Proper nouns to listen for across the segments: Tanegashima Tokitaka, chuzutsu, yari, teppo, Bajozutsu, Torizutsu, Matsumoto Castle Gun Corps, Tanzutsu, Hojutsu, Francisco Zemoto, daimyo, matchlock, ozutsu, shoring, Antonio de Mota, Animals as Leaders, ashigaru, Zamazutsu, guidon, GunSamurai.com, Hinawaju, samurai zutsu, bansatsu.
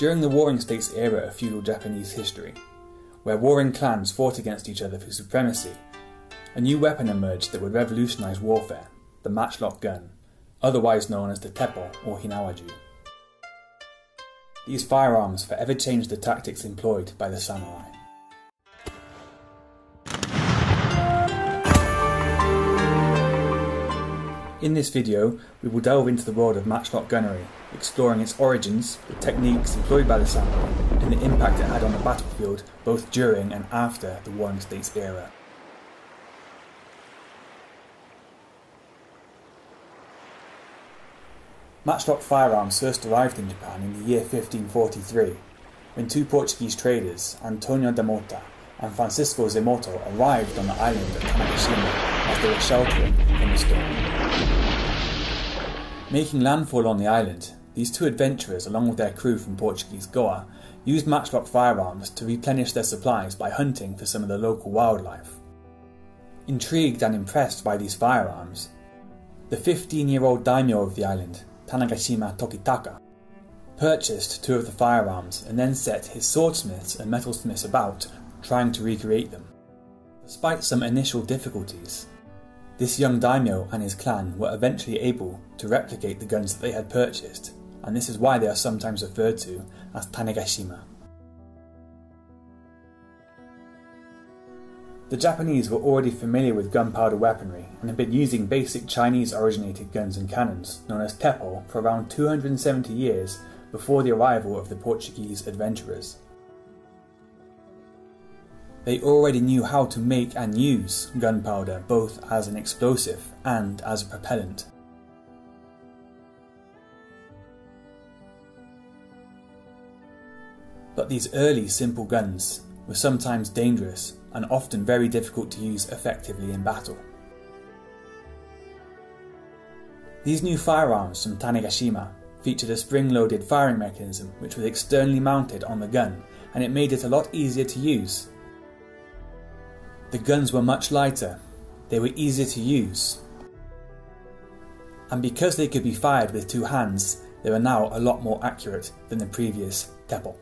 during the Warring States era of feudal Japanese history, where warring clans fought against each other for supremacy, a new weapon emerged that would revolutionise warfare, the matchlock gun, otherwise known as the teppo or Hinawaju. These firearms forever changed the tactics employed by the samurai. In this video, we will delve into the world of matchlock gunnery, exploring its origins, the techniques employed by the samurai, and the impact it had on the battlefield both during and after the Warring States era. Matchlock firearms first arrived in Japan in the year 1543, when two Portuguese traders, Antonio de Mota and Francisco Zemoto, arrived on the island of Tanegashima as they were sheltering from the storm. Making landfall on the island, these two adventurers, along with their crew from Portuguese Goa, used matchlock firearms to replenish their supplies by hunting for some of the local wildlife. Intrigued and impressed by these firearms, the 15-year-old daimyo of the island, Tanegashima Tokitaka, purchased two of the firearms and then set his swordsmiths and metalsmiths about trying to recreate them. Despite some initial difficulties, this young daimyo and his clan were eventually able to replicate the guns that they had purchased, and this is why they are sometimes referred to as Tanegashima. The Japanese were already familiar with gunpowder weaponry and had been using basic Chinese-originated guns and cannons, known as teppo, for around 270 years before the arrival of the Portuguese adventurers. They already knew how to make and use gunpowder both as an explosive and as a propellant. But these early simple guns were sometimes dangerous and often very difficult to use effectively in battle. These new firearms from Tanegashima featured a spring-loaded firing mechanism which was externally mounted on the gun, and it made it a lot easier to use. The guns were much lighter, they were easier to use, and because they could be fired with two hands, they were now a lot more accurate than the previous teppo.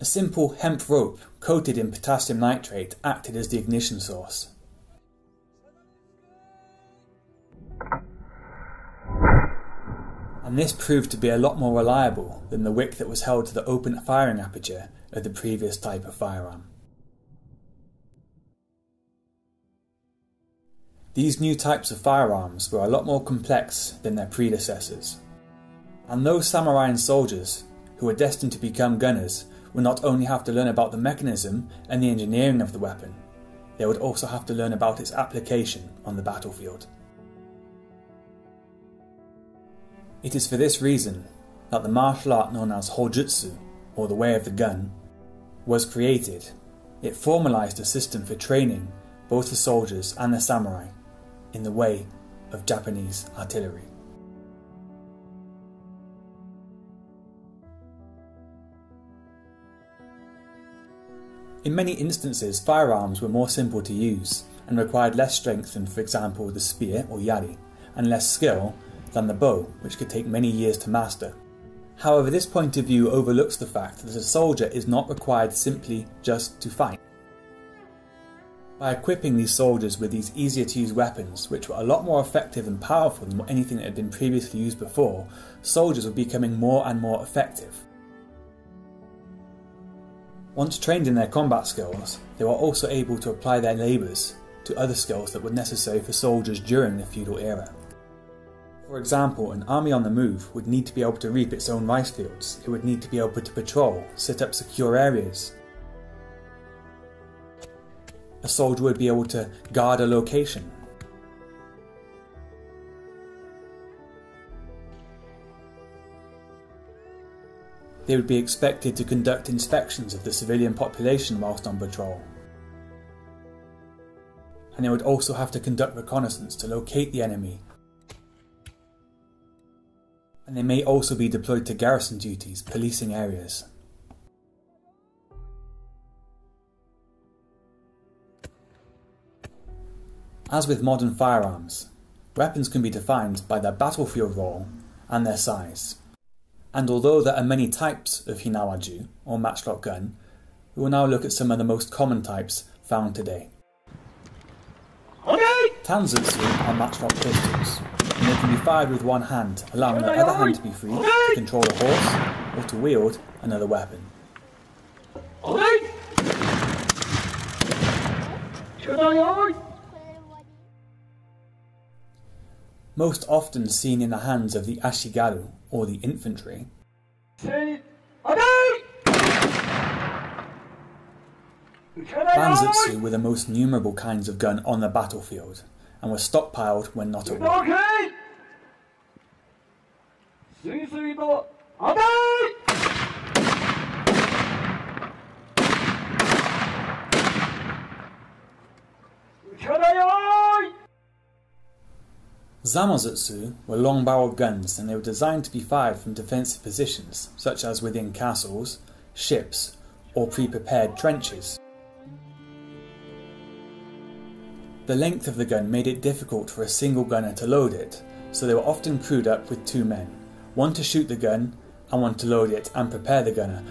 A simple hemp rope coated in potassium nitrate acted as the ignition source. And this proved to be a lot more reliable than the wick that was held to the open firing aperture of the previous type of firearm. These new types of firearms were a lot more complex than their predecessors. And those samurai and soldiers who were destined to become gunners would not only have to learn about the mechanism and the engineering of the weapon, they would also have to learn about its application on the battlefield. It is for this reason that the martial art known as Hojutsu, or the way of the gun, was created. It formalised a system for training both the soldiers and the samurai in the way of Japanese artillery. In many instances, firearms were more simple to use and required less strength than, for example, the spear or yari, and less skill than the bow, which could take many years to master. However, this point of view overlooks the fact that a soldier is not required simply just to fight. By equipping these soldiers with these easier to use weapons, which were a lot more effective and powerful than anything that had been previously used before, soldiers were becoming more and more effective. Once trained in their combat skills, they were also able to apply their labours to other skills that were necessary for soldiers during the feudal era. For example, an army on the move would need to be able to reap its own rice fields, it would need to be able to patrol, set up secure areas. A soldier would be able to guard a location. They would be expected to conduct inspections of the civilian population whilst on patrol. And they would also have to conduct reconnaissance to locate the enemy. And they may also be deployed to garrison duties, policing areas. As with modern firearms, weapons can be defined by their battlefield role and their size. And although there are many types of Hinawaju, or matchlock gun, we will now look at some of the most common types found today. Okay. Tanzutsu are matchlock pistols, and they can be fired with one hand, allowing the other hand to be free to control a horse or to wield another weapon. Okay. Most often seen in the hands of the ashigaru, or the infantry, bansatsu were the most numerable kinds of gun on the battlefield, and were stockpiled when not at war. Zamazutsu were long-barreled guns, and they were designed to be fired from defensive positions, such as within castles, ships, or pre-prepared trenches. The length of the gun made it difficult for a single gunner to load it, so they were often crewed up with two men, one to shoot the gun and one to load it and prepare the gunner.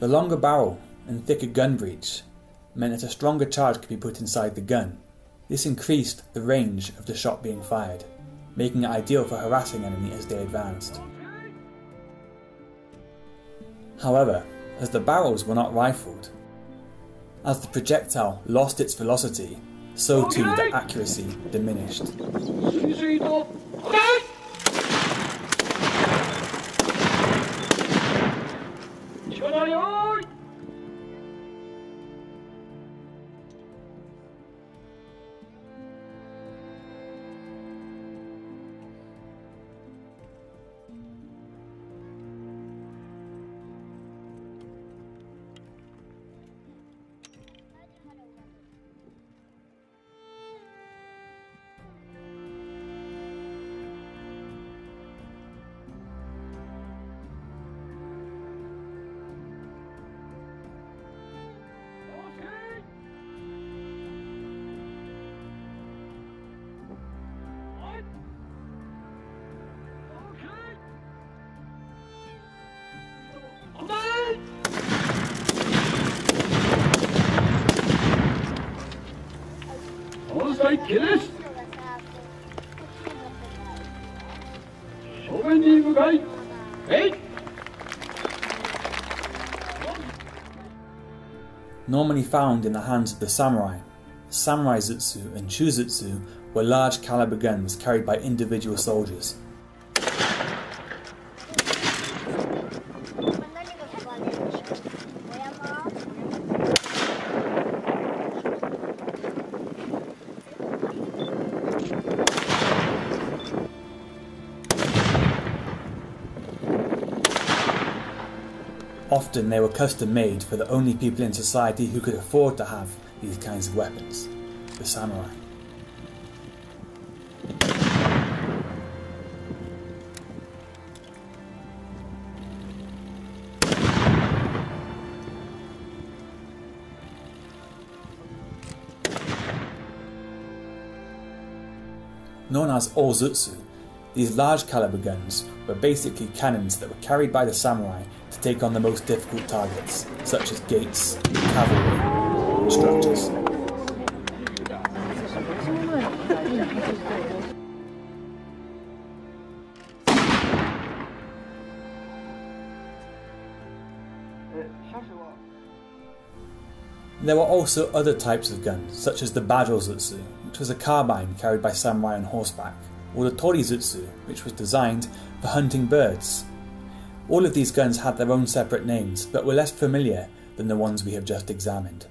The longer barrel and thicker gun breech meant that a stronger charge could be put inside the gun. This increased the range of the shot being fired, making it ideal for harassing enemy as they advanced. However, as the barrels were not rifled, as the projectile lost its velocity, so too the accuracy diminished. Normally found in the hands of the samurai, samurai zutsu and chuzutsu were large caliber guns carried by individual soldiers. Often they were custom made for the only people in society who could afford to have these kinds of weapons, the samurai. Known as ozutsu, these large caliber guns were basically cannons that were carried by the samurai to take on the most difficult targets, such as gates, cavalry, and structures. There were also other types of guns, such as the Bajozutsu, which was a carbine carried by samurai on horseback, or the Torizutsu, which was designed for hunting birds. All of these guns had their own separate names, but were less familiar than the ones we have just examined.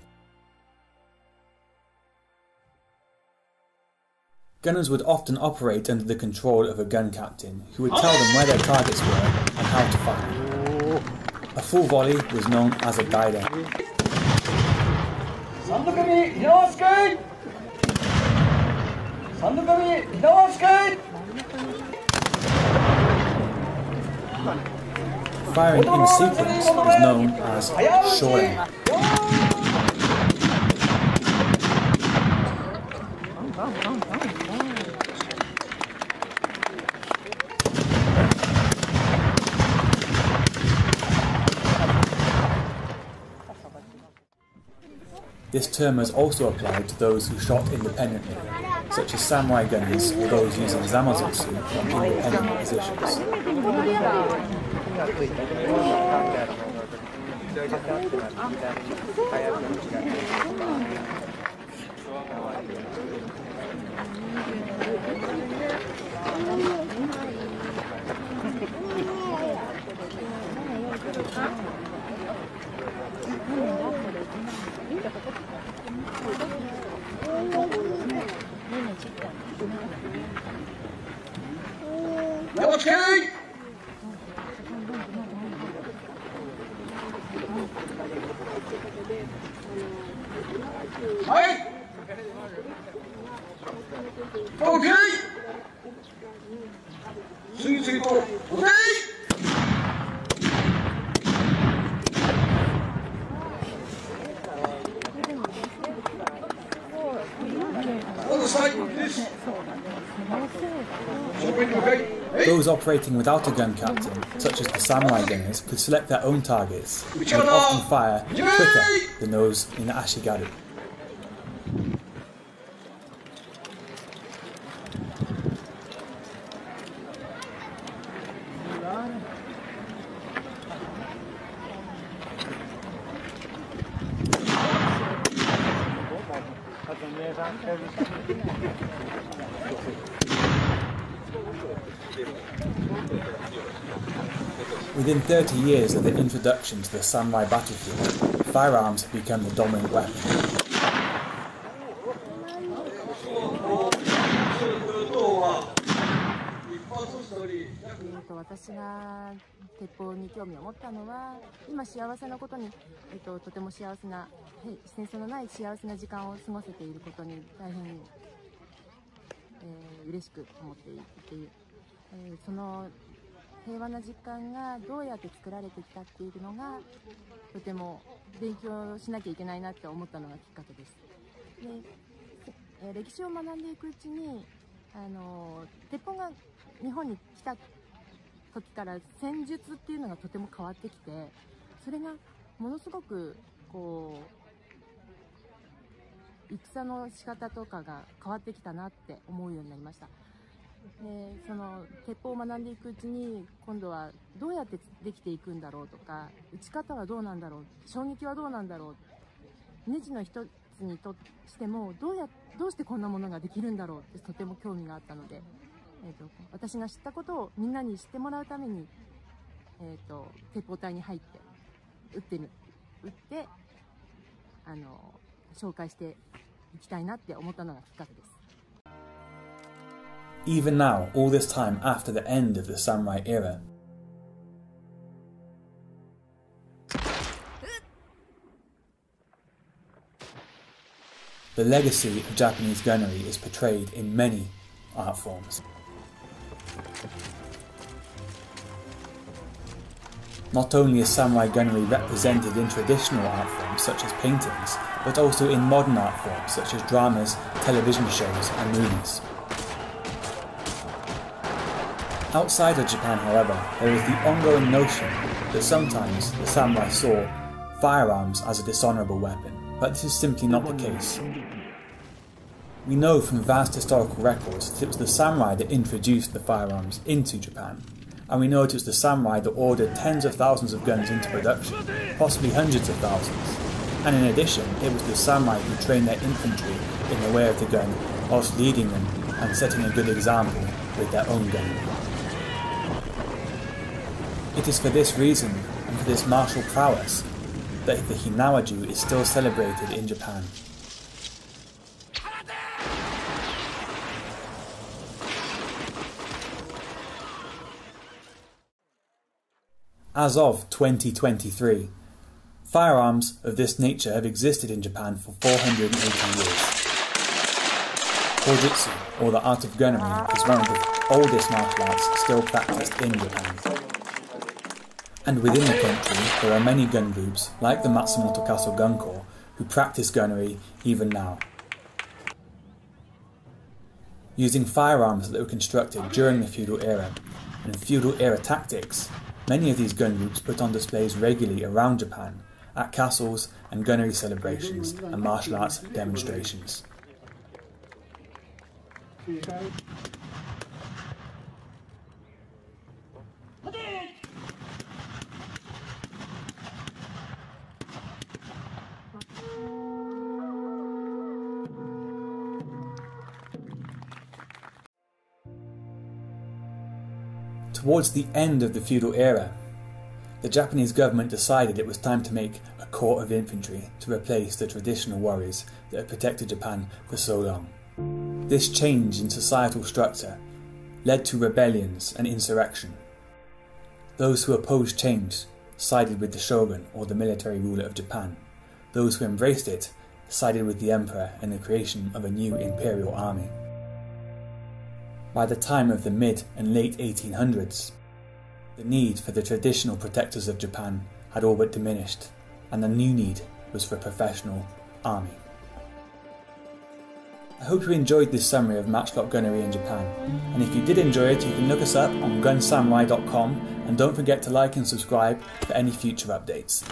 Gunners would often operate under the control of a gun captain, who would tell them where their targets were and how to fire. A full volley was known as a guidon. Firing in sequence is known as shoring. This term was also applied to those who shot independently, such as samurai gunners or those using Zamazutsu from independent positions. Okay. Hey. Okay. See you people. Okay. Those operating without a gun captain, such as the samurai gunners, could select their own targets and would often fire quicker than those in the ashigaru. Within 30 years of the introduction to the samurai battlefield, firearms have become the dominant weapon. Even now, all this time after the end of the samurai era, the legacy of Japanese gunnery is portrayed in many art forms. Not only is samurai gunnery represented in traditional art forms such as paintings, but also in modern art forms such as dramas, television shows and movies. Outside of Japan, however, there is the ongoing notion that sometimes the samurai saw firearms as a dishonourable weapon, but this is simply not the case. We know from vast historical records that it was the samurai that introduced the firearms into Japan. And we know it was the samurai that ordered tens of thousands of guns into production, possibly hundreds of thousands. And in addition, it was the samurai who trained their infantry in the way of the gun, whilst leading them and setting a good example with their own gun. It is for this reason, and for this martial prowess, that the Hinawaju is still celebrated in Japan. As of 2023, firearms of this nature have existed in Japan for 480 years. Hojutsu, or the art of gunnery, is one of the oldest martial arts still practiced in Japan. And within the country, there are many gun groups, like the Matsumoto Castle Gun Corps, who practice gunnery even now. using firearms that were constructed during the feudal era. And in feudal era tactics, many of these gun groups put on displays regularly around Japan, at castles and gunnery celebrations and martial arts demonstrations. Towards the end of the feudal era, the Japanese government decided it was time to make a corps of infantry to replace the traditional warriors that had protected Japan for so long. This change in societal structure led to rebellions and insurrection. Those who opposed change sided with the shogun or the military ruler of Japan. Those who embraced it sided with the emperor in the creation of a new imperial army. By the time of the mid and late 1800s, the need for the traditional protectors of Japan had all but diminished, and the new need was for a professional army. I hope you enjoyed this summary of matchlock gunnery in Japan, and if you did enjoy it, you can look us up on GunSamurai.com, and don't forget to like and subscribe for any future updates.